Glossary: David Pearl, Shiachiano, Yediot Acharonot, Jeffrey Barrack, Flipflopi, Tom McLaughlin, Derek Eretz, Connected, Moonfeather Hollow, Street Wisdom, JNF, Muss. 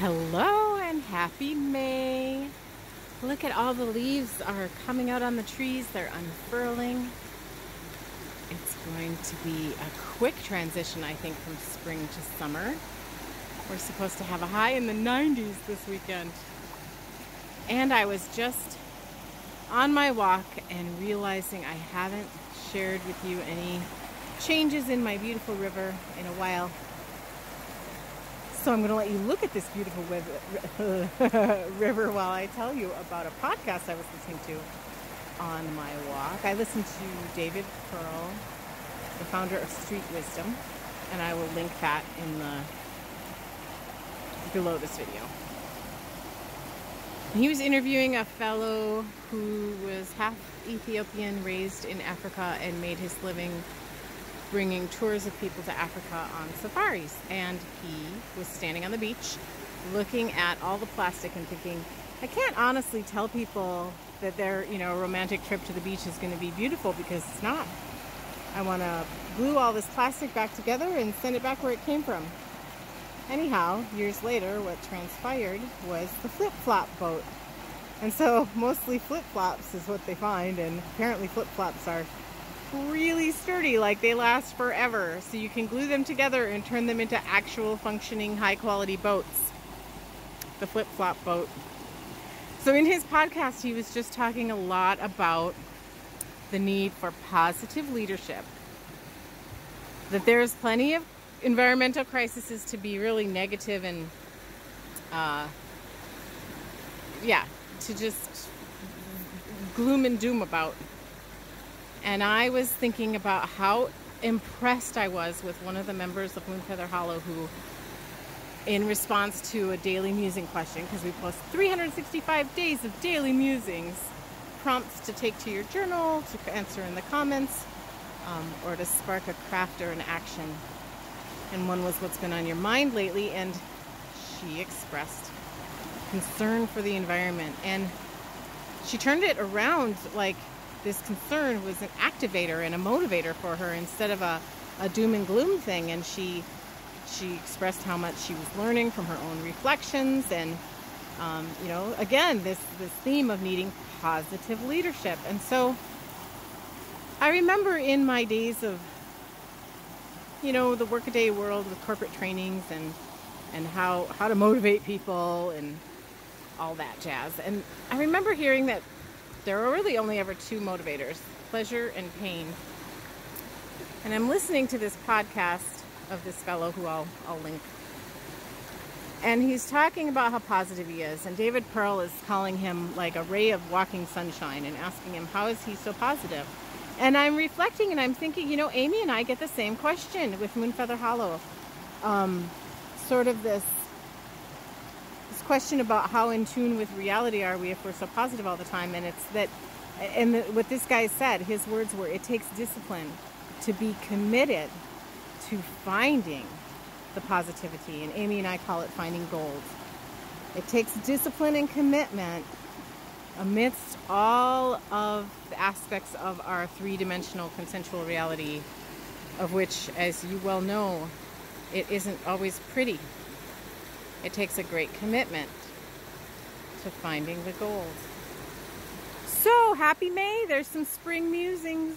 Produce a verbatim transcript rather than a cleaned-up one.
Hello and happy May. Look at all the leaves are coming out on the trees. They're unfurling. It's going to be a quick transition, I think, from spring to summer. We're supposed to have a high in the nineties this weekend. And I was just on my walk and realizing I haven't shared with you any changes in my beautiful river in a while. So I'm going to let you look at this beautiful river while I tell you about a podcast I was listening to on my walk. I listened to David Pearl, the founder of Street Wisdom, and I will link that in the below this video. He was interviewing a fellow who was half Ethiopian, raised in Africa, and made his living bringing tours of people to Africa on safaris. And he was standing on the beach looking at all the plastic and thinking, I can't honestly tell people that their, you know, romantic trip to the beach is going to be beautiful, because it's not. I want to glue all this plastic back together and send it back where it came from. Anyhow, years later, what transpired was the flip-flop boat. And so mostly flip-flops is what they find, and apparently flip-flops are really sturdy, like they last forever. So you can glue them together and turn them into actual functioning high-quality boats. The flip-flop boat. So in his podcast, he was just talking a lot about the need for positive leadership. That there's plenty of environmental crises to be really negative and uh, yeah, to just gloom and doom about. And I was thinking about how impressed I was with one of the members of Moonfeather Hollow who, in response to a daily musing question, because we post three hundred sixty-five days of daily musings, prompts to take to your journal, to answer in the comments, um, or to spark a craft or an action. And one was, what's been on your mind lately? And she expressed concern for the environment. And she turned it around, like this concern was an activator and a motivator for her instead of a, a doom and gloom thing. And she she expressed how much she was learning from her own reflections. And, um, you know, again, this, this theme of needing positive leadership. And so I remember in my days of, you know, the workaday world with corporate trainings and and how how to motivate people and all that jazz. And I remember hearing that there are really only ever two motivators, pleasure and pain. And I'm listening to this podcast of this fellow who I'll, I'll link. And he's talking about how positive he is. And David Pearl is calling him like a ray of walking sunshine and asking him, how is he so positive? And I'm reflecting and I'm thinking, you know, Amy and I get the same question with Moonfeather Hollow. Um, sort of this, this question about how in tune with reality are we if we're so positive all the time. And it's that, and the, what this guy said, his words were, it takes discipline to be committed to finding the positivity. And Amy and I call it finding gold. It takes discipline and commitment amidst all of the aspects of our three-dimensional consensual reality, of which, as you well know, it isn't always pretty. It takes a great commitment to finding the gold. So, happy May! There's some spring musings.